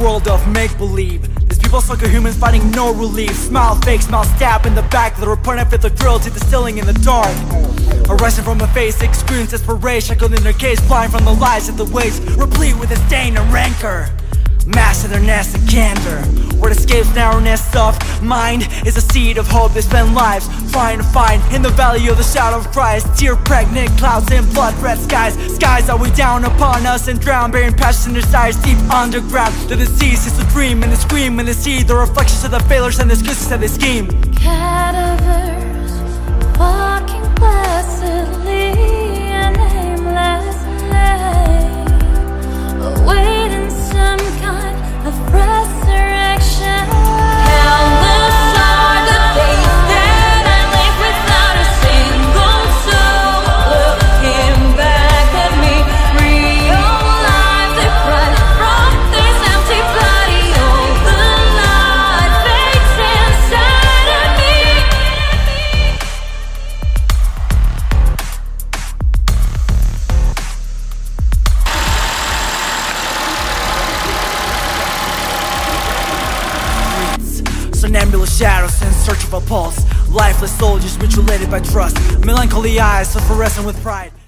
world of make-believe. These people sucker humans finding no relief. Smile fake, smile stab in the back. Little opponent fit the drill to distilling in the dark. Arising from a face, experience desperation. Shackled in their case, blind from the lies of the waves. Replete with disdain and rancor. Master their nest and candor. Word escapes narrowness of mind is a seed of hope. They spend lives trying to find in the valley of the shadow of Christ. Tear pregnant clouds in blood red skies. Skies that weigh down upon us and drown, bearing passion and desires deep underground. The disease is the dream and the scream and the seed. The reflections of the failures and the excuses that they scheme. Cadavers walking blessedly and aimlessly, awaiting some kind of resurrection. Countless are the days that I live without a single soul looking back at me, realize the pride from this empty body. All the light fades inside of me. Somnambulous shadows in search of a pulse. Lifeless soldiers mutilated by trust. Melancholy eyes, so fluorescent with pride.